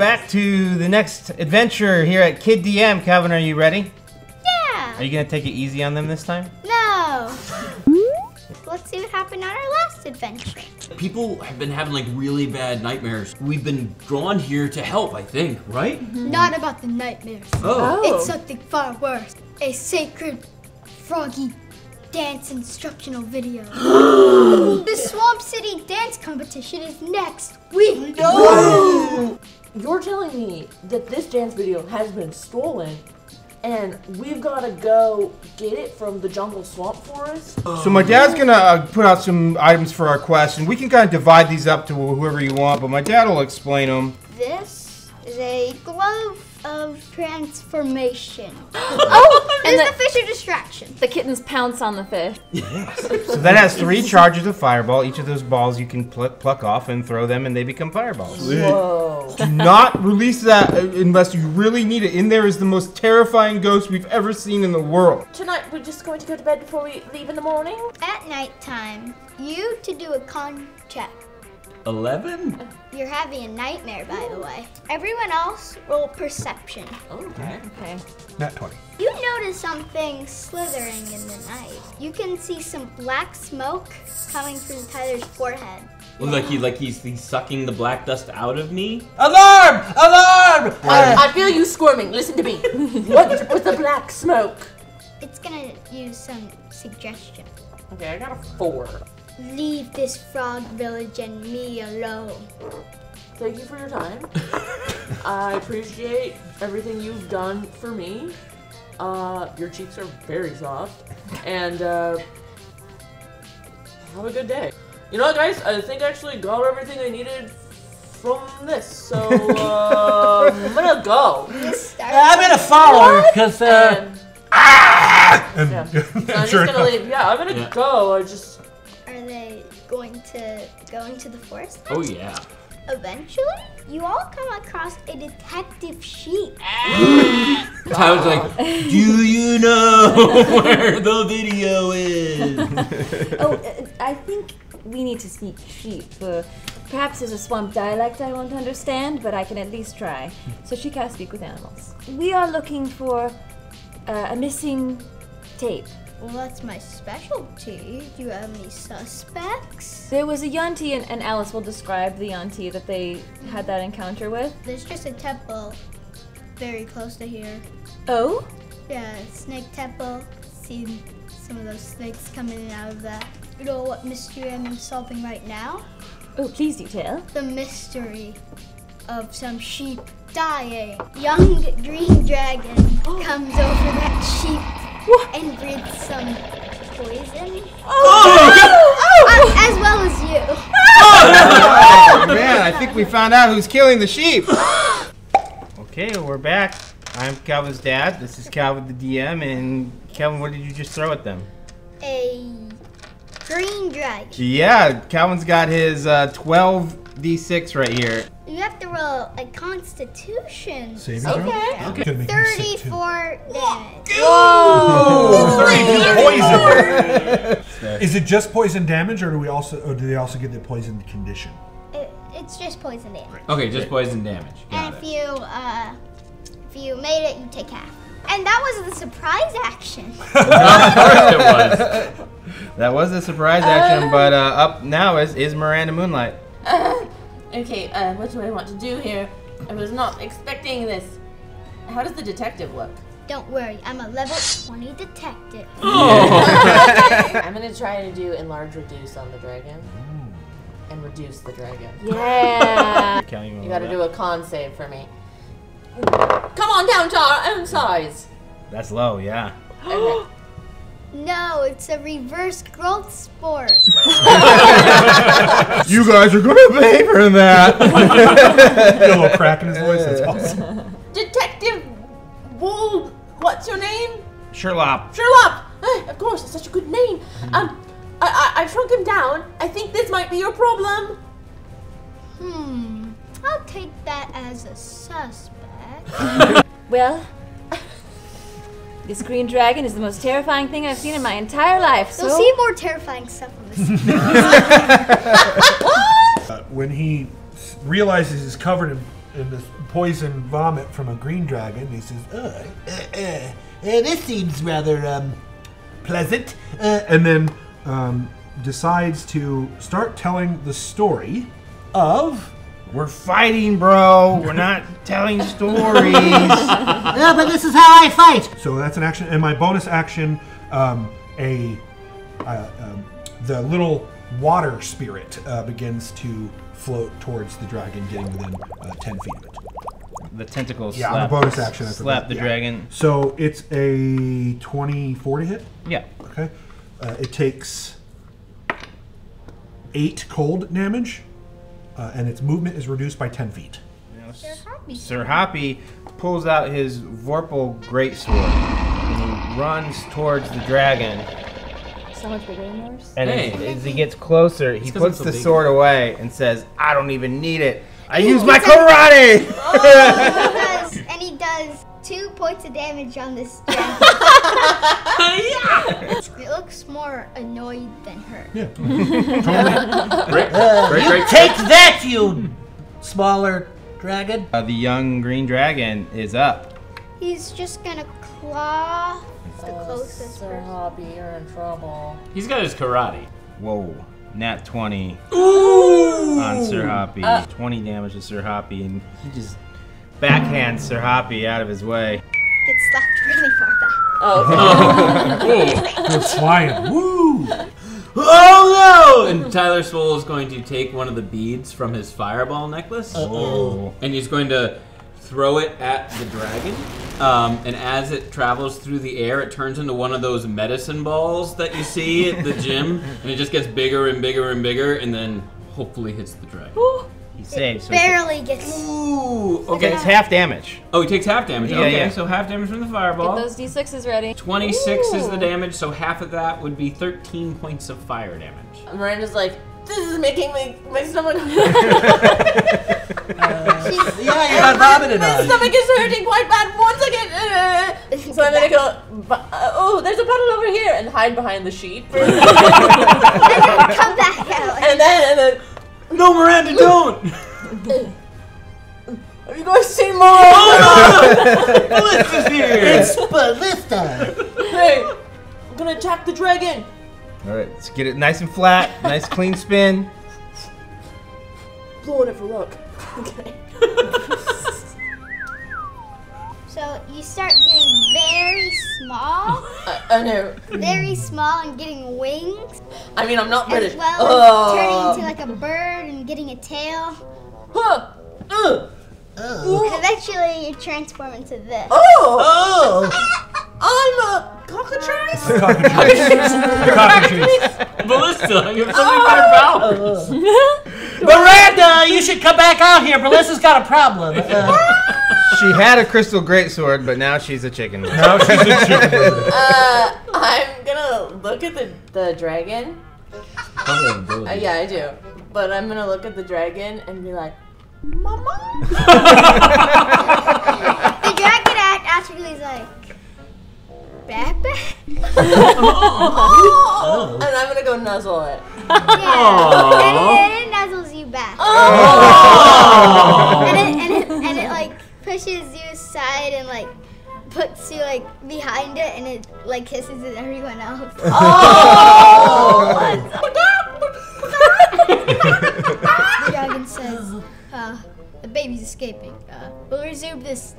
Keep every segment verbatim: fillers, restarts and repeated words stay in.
back to the next adventure here at Kid D M. Calvin, are you ready? Yeah! Are you gonna take it easy on them this time? No! Let's see what happened on our last adventure. People have been having like really bad nightmares. We've been drawn here to help, I think, right? Mm-hmm. Not about the nightmares. Oh. oh. It's something far worse. A sacred froggy dance instructional video. The Swamp City Dance Competition is next week. No! You're telling me that this dance video has been stolen and we've got to go get it from the jungle swamp forest? So my dad's going to uh, put out some items for our quest, and we can kind of divide these up to whoever you want, but my dad will explain them. This is a glove of transformation. Oh, there's the, the fish of distraction. The kittens pounce on the fish. Yes. So that has three charges of fireball. Each of those balls you can pl pluck off and throw them, and they become fireballs. Whoa. Do not release that unless you really need it. In there is the most terrifying ghost we've ever seen in the world. Tonight we're just going to go to bed before we leave in the morning. At nighttime, you to do a con check. eleven? You're having a nightmare, by Ooh. the way. Everyone else, roll perception. Okay. Okay. Not twenty. You notice something slithering in the night. You can see some black smoke coming from Tyler's forehead. Well, like he, like he's, he's sucking the black dust out of me. Alarm! Alarm! I, I feel you squirming. Listen to me. What was the black smoke? It's gonna use some suggestion. Okay, I got a four. Leave this frog village and me alone. Thank you for your time. I appreciate everything you've done for me. Uh, your cheeks are very soft. And uh, have a good day. You know what, guys? I think I actually got everything I needed from this, so uh, I'm gonna go. I'm gonna follow her, because uh, ah! yeah. I'm just sure gonna enough. leave. Yeah, I'm gonna yeah. go. I just. Are they going to go into the forest? Oh yeah. Eventually, you all come across a detective sheep. I was like, do you know where the video is? Oh, uh, I think we need to speak sheep. Uh, perhaps there's a swamp dialect I won't understand, but I can at least try. So she can speak with animals. We are looking for uh, a missing tape. Well, that's my specialty. Do you have any suspects? There was a Yanti, and, and Alice will describe the Yanti that they had that encounter with. There's just a temple very close to here. Oh? Yeah, snake temple. Seen some of those snakes coming in out of that. You know what mystery I'm solving right now? Oh, please do tell. The mystery of some sheep dying. Young green dragon oh. comes over that sheep. What? And breathe some poison. Oh! oh, oh. Um, as well as you. Oh, man, I think we found out who's killing the sheep. Okay, we're back. I'm Calvin's dad. This is Calvin the D M. And Calvin, what did you just throw at them? A green dragon. Yeah, Calvin's got his uh, twelve d six right here. You have to roll a constitution. Saving throw? Okay. okay. thirty-four damage. Whoa! thirty poison! Is it just poison damage, or do we also, or do they also get the poison condition? It, it's just poison damage. Okay, just poison damage. Got and if it. you, uh, if you made it, you take half. And that was the surprise action. Of course it was. That was the surprise action, uh, but uh, up now is is Miranda Moonlight. Uh, okay, uh, what do I want to do here? I was not expecting this. How does the detective look? Don't worry, I'm a level twenty detective. Oh. I'm gonna try to do enlarge reduce on the dragon. Mm. And reduce the dragon. Yeah! You gotta do a con save for me. Come on down to our own size! That's low, yeah. Okay. No, it's a reverse growth sport. You guys are gonna pay for that. Got a little crack in his voice, that's awesome. Detective Wold, what's your name? Sherlop. Sherlop! Uh, of course, it's such a good name. Mm. Um, I, I, I shrunk him down. I think this might be your problem. Hmm, I'll take that as a suspect. Well, this green dragon is the most terrifying thing I've seen in my entire life. So you'll see more terrifying stuff on this. uh, when he realizes he's covered in and this poison vomit from a green dragon. He says, oh, uh, uh, uh, this seems rather um, pleasant. Uh, and then um, decides to start telling the story of... We're fighting, bro. We're not telling stories. Yeah, but this is how I fight. So that's an action. And my bonus action, um, a uh, um, the little water spirit uh, begins to float towards the dragon, getting within uh, ten feet of it. The tentacles yeah, slap, bonus action, slap the yeah. dragon. So it's a twenty forty hit? Yeah. Okay. Uh, it takes eight cold damage. Uh, and its movement is reduced by ten feet. Now, Sir Hoppy. Sir Hoppy pulls out his Vorpal Greatsword and he runs towards the dragon. So much bigger than yours. And hey. as, as he gets closer, he puts the big. sword away and says, I don't even need it. I use my karate! Oh, he does, and he does two points of damage on this dragon. Yeah. It looks more annoyed than hurt. Yeah. Great, uh, great, great, take great. that, you smaller dragon. Uh, the young green dragon is up. He's just gonna claw uh, the closest. Sir Hoppy, you're in trouble. He's got his karate. Whoa. Nat twenty. Ooh. On Sir Hoppy. Uh. twenty damage to Sir Hoppy, and he just backhands Sir Hoppy out of his way. Gets slapped really far back. Oh. It's flying. Woo! Oh no! And Tyler Swole is going to take one of the beads from his fireball necklace. Oh. And he's going to throw it at the dragon. Um, and as it travels through the air, it turns into one of those medicine balls that you see at the gym. And it just gets bigger and bigger and bigger, and then hopefully hits the dragon. Ooh. He saves. So barely he gets. Ooh, okay. It's half damage. Oh, he takes half damage. Yeah, okay, yeah. So half damage from the fireball. Get those D sixes ready. twenty-six Ooh. Is the damage, so half of that would be thirteen points of fire damage. Miranda's like, this is making my, my stomach. uh, yeah, you got vomited on. My stomach is hurting quite bad. One second. Uh, so I'm gonna go. Uh, oh, there's a puddle over here, and hide behind the sheet. And then come back out. And then and then. No, Miranda, don't! Are you going to see more? Oh, no! Ballista's here! It's Ballista! Hey, I'm going to attack the dragon! Alright, let's get it nice and flat, nice clean spin. Blow it over rock. Okay. So you start getting very small. I, I know. Very small and getting wings. I mean, I'm not British. As well oh. as turning into like a bird and getting a tail. Huh. Uh. Uh. Eventually, you transform into this. Oh! Oh! I'm a cockatrice. A cockatrice. A cockatrice. Ballista, you have seventy-five pounds. Oh. Miranda, you should come back out here. Ballista's got a problem. Uh, She had a crystal greatsword, but now she's a chicken. Now she's a chicken. Uh, I'm gonna look at the, the dragon. Uh, yeah, I do. But I'm gonna look at the dragon and be like, Mama? The dragon act actually is like, Baba? Oh. Oh. And I'm gonna go nuzzle it. Yeah. And it nuzzles you back. Oh. And, it, and, it, and it like, pushes you aside and like puts you like behind it, and it like kisses at everyone else. Oh! The dragon says, uh, the baby's escaping. Uh, we'll resume this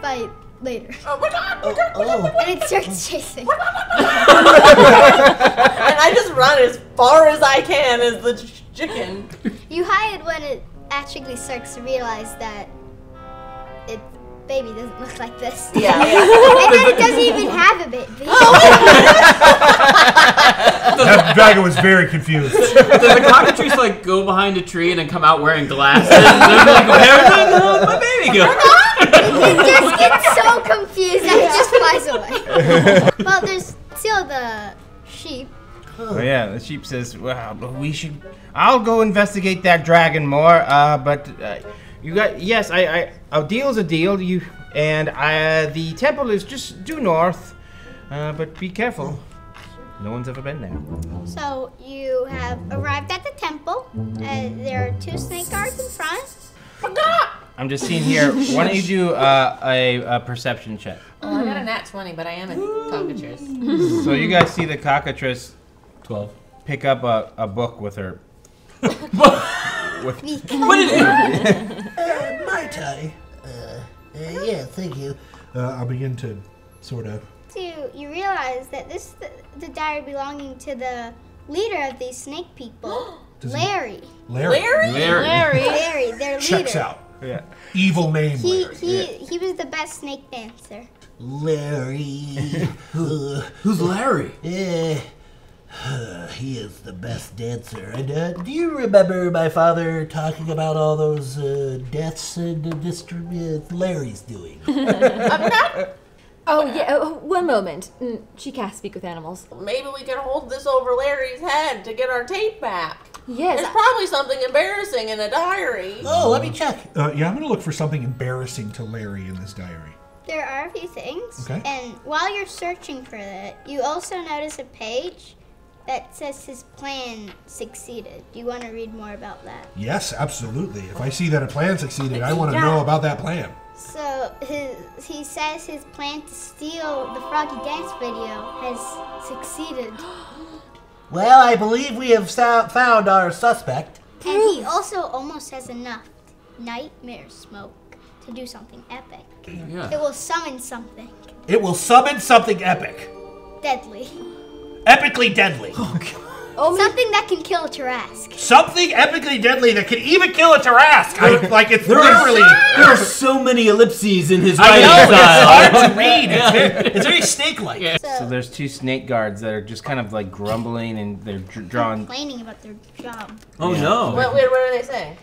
fight later. Oh, oh, oh. And it starts chasing. And I just run as far as I can as the ch chicken. You hide when it actually starts to realize that its baby doesn't look like this. Yeah. And then it doesn't even have a baby. That dragon was very confused. Does the cockatrice like go behind a tree and then come out wearing glasses? And like, where did my baby go? It just gets so confused that it just flies away. Well, there's still the sheep. Oh yeah, the sheep says, "Well, we should. I'll go investigate that dragon more. Uh, but." Uh, You got yes. I, I a deal's a deal. You and I, the temple is just due north, uh, but be careful. No one's ever been there. So you have arrived at the temple. Uh, there are two snake guards in front. I'm just seeing here. Why don't you do uh, a, a perception check? Well, I got a nat twenty, but I am a cockatrice. So you guys see the cockatrice twelve pick up a, a book with her. What is it? uh, Mai Tai. Uh, uh, yeah, thank you. Uh, I'll begin to sort of. Do you realize that this the, the diary belonging to the leader of these snake people, Larry. Larry. Larry. Larry. Larry. Larry. Their leader. Checks out. Yeah. Evil name. He Larry. he yeah. he was the best snake dancer. Larry. uh, Who's Larry? Uh, Uh, he is the best dancer. And uh, do you remember my father talking about all those uh, deaths and uh, distrib- uh, Larry's doing? I'm not. Oh yeah. Oh, one moment. She can't speak with animals. Maybe we can hold this over Larry's head to get our tape back. Yes. There's probably something embarrassing in a diary. Oh, let me check. Uh, yeah, I'm gonna look for something embarrassing to Larry in this diary. There are a few things. Okay. And while you're searching for that, you also notice a page that says his plan succeeded. Do you want to read more about that? Yes, absolutely. If I see that a plan succeeded, I want to know about that plan. So his, he says his plan to steal the Froggy Dance video has succeeded. Well, I believe we have found our suspect. And he also almost has enough nightmare smoke to do something epic. Yeah. It will summon something. It will summon something epic. Deadly. Epically deadly. Oh, oh, something that can kill a tarasque. Something epically deadly that can even kill a tarasque. I, like it's there literally. Are so, there are so many ellipses in his writing style. I know, it's hard to read. Yeah. It's very, it's very snake-like. Yeah. So, so there's two snake guards that are just kind of like grumbling and they're drawn. Complaining about their job. Oh yeah. no. What, what are they saying?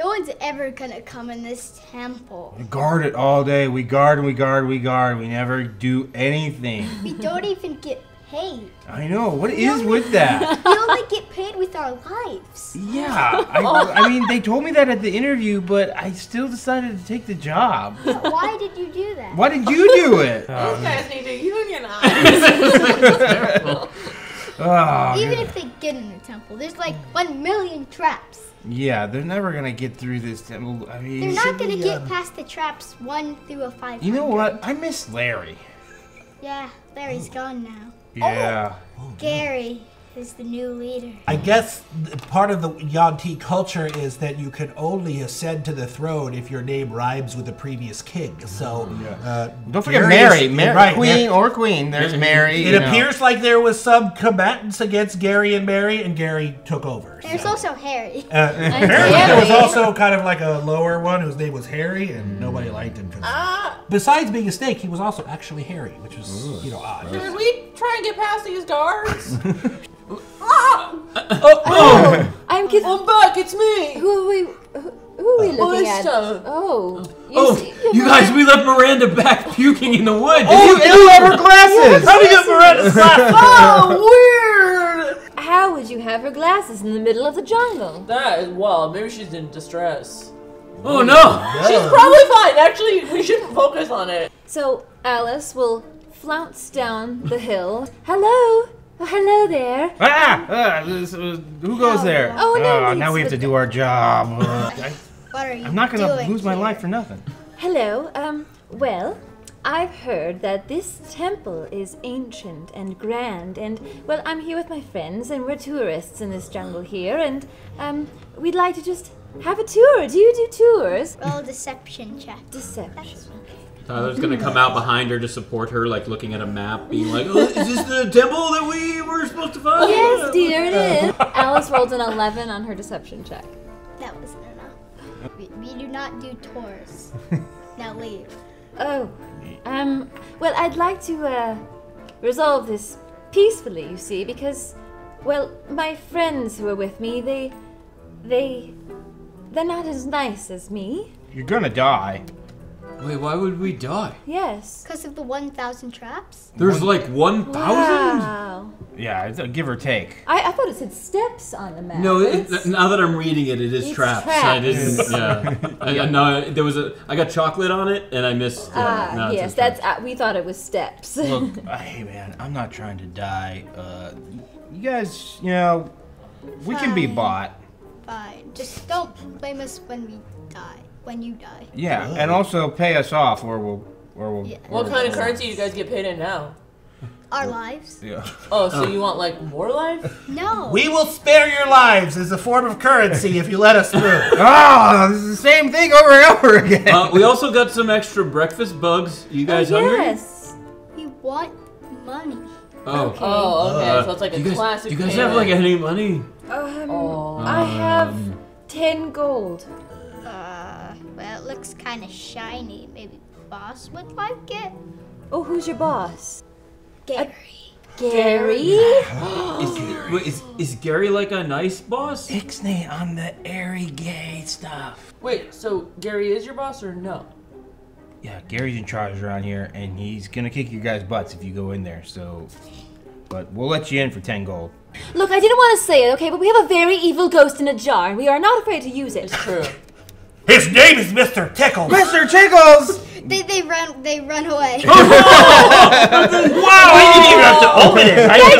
No one's ever gonna come in this temple. We guard it all day. We guard and we guard and we guard. We never do anything. We don't even get paid. I know. What we is with that? We only get paid with our lives. Yeah. I, I mean, they told me that at the interview, but I still decided to take the job. But why did you do that? Why did you do it? um, These guys need to unionize. Oh, even God. If they get in the temple, there's like one million traps. Yeah, they're never going to get through this temple. I mean, they're not going to get um, past the traps one through a five. You know what? I miss Larry. Yeah, Larry's oh. gone now. Yeah. Oh, Gary is the new leader. I guess part of the Yanti culture is that you can only ascend to the throne if your name rhymes with the previous king. So, yeah. uh, don't forget Mary. Is, Mary right, Queen Mar or Queen, there's Mary. It appears know. like there was some combatants against Gary and Mary, and Gary took over. There's so. also Harry. Uh, apparently Harry. There was also kind of like a lower one whose name was Harry, and mm. nobody liked him. Uh, Besides being a snake, he was also actually Harry, which was, ooh, you know, odd. Did we try and get past these guards? Oh, oh, oh. I'm kidding. Oh, Buck, it's me. Who are we, who, who are we uh, looking at? Oh, you, oh, see, you guys, we left Miranda back puking in the woods. Oh, you, you have her glasses. How do you have Miranda's glasses? Oh, weird. How would you have her glasses in the middle of the jungle? That is wild. Maybe she's in distress. Oh, no. no. She's probably fine. Actually, we shouldn't focus on it. So Alice will flounce down the hill. Hello. Well, hello there. Ah! Uh, who goes there? Oh, no, uh, now we have to do our job. I, what are you I'm not going to lose my here? life for nothing. Hello. Um. Well, I've heard that this temple is ancient and grand, and, well, I'm here with my friends, and we're tourists in this jungle here, and um, we'd like to just have a tour. Do you do tours? Roll deception check. Deception. Tyler's gonna come out behind her to support her, like looking at a map, being like, oh, is this the temple that we were supposed to find? Yes, dear, it is. Alice rolled an eleven on her deception check. That wasn't enough. We, we do not do tours. Now leave. Oh, um, well, I'd like to, uh, resolve this peacefully, you see, because, well, my friends who are with me, they, they, they're not as nice as me. You're gonna die. Wait, why would we die? Yes. Because of the one thousand traps? There's like one thousand? Wow. Yeah, it's a give or take. I, I thought it said steps on the map. No, it, it, now that I'm reading it, it is traps. traps. It is, yeah. I, I, no, there was a, I got chocolate on it, and I missed Ah, uh, no, yes, that's, uh, we thought it was steps. Look, hey man, I'm not trying to die. Uh, you guys, you know, we Fine. can be bought. Fine. Just don't blame us when we die. When you die. Yeah, really? And also pay us off, or we'll, or we'll. Yeah. Or what kind we'll, of currency do you guys get paid in now? Our lives. Yeah. Oh, so oh. you want like more life? No. We will spare your lives as a form of currency if you let us through. Oh, this is the same thing over and over again. Uh, we also got some extra breakfast bugs. You guys oh, hungry? Yes. We want money. Oh. Okay. Oh, okay. Uh, so it's like a guys, classic. Do you guys payment. have like any money? Um, oh. I have ten gold. Uh, well, it looks kind of shiny. Maybe boss would like it. Oh, who's your boss? Gary. Gary? is, wait, is, is Gary like a nice boss? Ixnay on the airy gay stuff. Wait, so Gary is your boss or no? Yeah, Gary's in charge around here, and he's gonna kick your guys' butts if you go in there, so... But we'll let you in for ten gold. Look, I didn't want to say it, okay, but we have a very evil ghost in a jar, and we are not afraid to use it. It's true. His name is Mister Tickles! Mister Tickles! They, they run they run away. Oh, wow! We didn't even have to open it. I didn't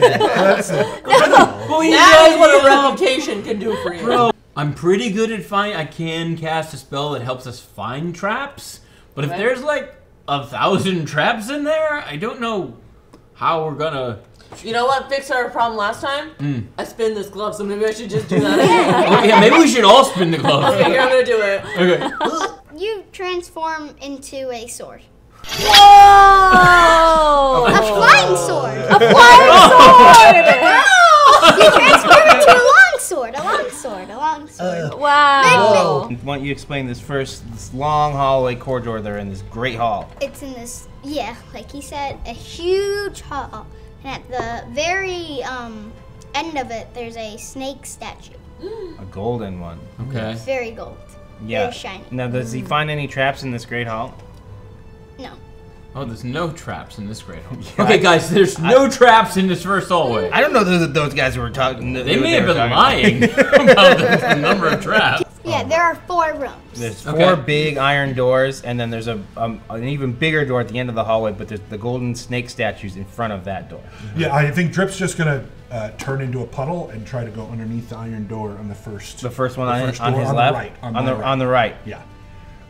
expect it. That's what a reputation can do for you. Bro, I'm pretty good at find. I can cast a spell that helps us find traps, but right. if there's like a thousand traps in there, I don't know how we're gonna. You know what fixed our problem last time? Mm. I spin this glove, so maybe I should just do that again. Yeah, maybe we should all spin the glove. Okay, here, I'm gonna do it. Okay. You transform into a sword. Whoa! A flying sword! A flying sword! Wow! You transform into a long sword, a long sword, a long sword. Uh, wow. Whoa. Why don't you explain this first, this long hallway corridor they're in, this great hall. It's in this, yeah, like he said, a huge hall. And at the very um, end of it, there's a snake statue. A golden one. Okay. It's very gold. Yeah. Very shiny. Now, does he find any traps in this great hall? No. Oh, there's no traps in this great hall. Yeah, okay, I, guys, there's I, no I, traps in this first hallway. I don't know that those guys were talking. They, they may have been lying about the number of traps. Yeah, there are four rooms. There's four okay. big iron doors, and then there's a um, an even bigger door at the end of the hallway, but there's the golden snake statues in front of that door. Mm-hmm. Yeah, I think Drip's just gonna uh, turn into a puddle and try to go underneath the iron door on the first. The first one the on, first on his on left? The right, on, on, the, right. on the right. Yeah.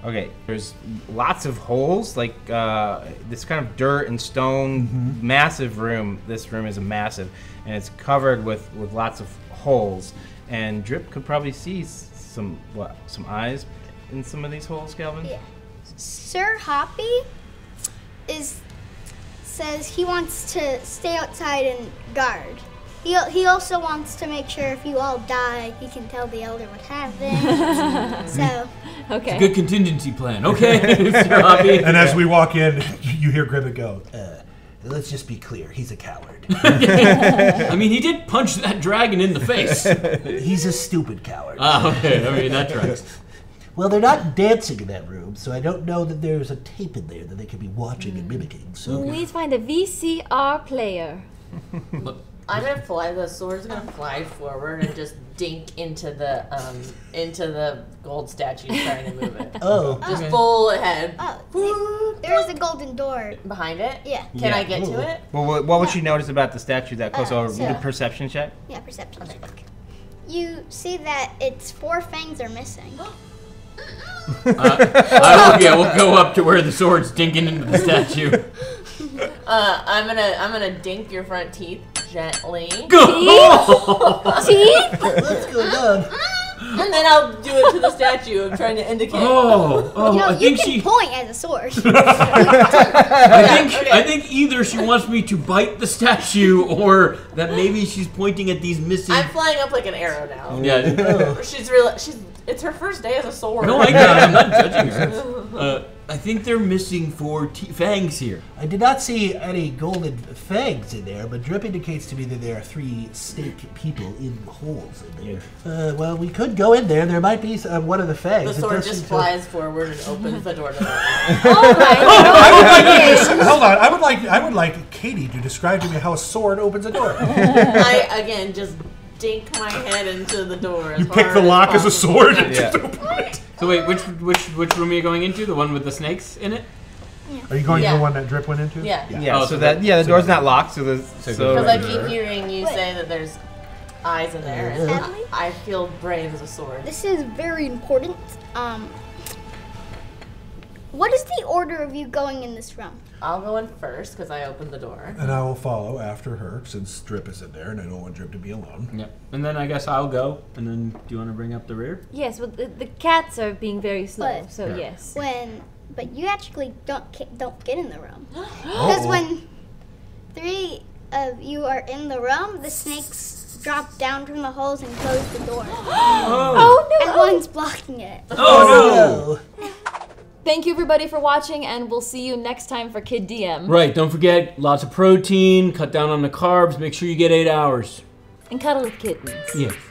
Okay, there's lots of holes, like uh, this kind of dirt and stone, mm-hmm. massive room. This room is a massive, and it's covered with, with lots of holes, and Drip could probably see some what? Some eyes in some of these holes, Calvin? Yeah. Sir Hoppy is says he wants to stay outside and guard. He he also wants to make sure if you all die, he can tell the elder what happened. So okay. It's a good contingency plan. Okay, Sir Hoppy. And as we walk in, you hear Gribbit go. Uh, Let's just be clear, he's a coward. I mean, he did punch that dragon in the face. He's a stupid coward. Ah, okay, I mean, that tracks. Well, they're not dancing in that room, so I don't know that there's a tape in there that they could be watching mm. and mimicking, so... Please find a V C R player. Look, I'm gonna fly, the sword's gonna fly forward and just dink into the, um, into the gold statue trying to move it. Oh. Just okay. full ahead. Oh. There is a golden door. Behind it? Yeah. Can yeah. I get Ooh. to it? Well, what, what would yeah. you notice about the statue that close uh, over? So, the perception check? Yeah, perception okay. check. You see that its four fangs are missing. uh, I will, yeah, we'll go up to where the sword's dinking into the statue. uh, I'm gonna, I'm gonna dink your front teeth gently. Teeth? Teeth? What's going on? And then I'll do it to the statue. I'm trying to indicate. Oh, oh you know, I you think can she point as a sword. I think okay. I think either she wants me to bite the statue, or that maybe she's pointing at these missing. I'm flying up like an arrow now. Yeah, oh. she's real. She's it's her first day as a sword. No, I got it. I'm not judging her. Uh, I think they're missing four t fangs here. I did not see any golden fangs in there, but Drip indicates to me that there are three snake people in holes in there. Yeah. Uh, well, we could go in there. There might be uh, one of the fangs. The sword just flies forward and opens the door to the oh, right. oh, I would like to just, hold on. I would like I would like Katie to describe to me how a sword opens a door. I again just dink my head into the door. You pick the lock as, as a sword and yeah. just open it. So wait, which which which room are you going into? The one with the snakes in it? Yeah. Are you going yeah. to the one that Drip went into? Yeah. Yeah. yeah oh, so, so that yeah, the so door's not locked. So the so. Because I keep hearing you say that there's eyes in there, and Sadly, I feel brave as a sword. This is very important. Um, what is the order of you going in this room? I'll go in first because I opened the door. And I will follow after her since Drip is in there and I don't want Drip to be alone. Yep. And then I guess I'll go. And then do you want to bring up the rear? Yes, well, the, the cats are being very slow, but so yeah. yes. When, but you actually don't don't get in the room. Because uh-oh. when three of you are in the room, the snakes drop down from the holes and close the door. Oh, oh no! And one's blocking it. Oh no! Thank you everybody for watching, and we'll see you next time for Kid D M. Right, don't forget, lots of protein, cut down on the carbs, make sure you get eight hours. And cuddle with kittens. Yes.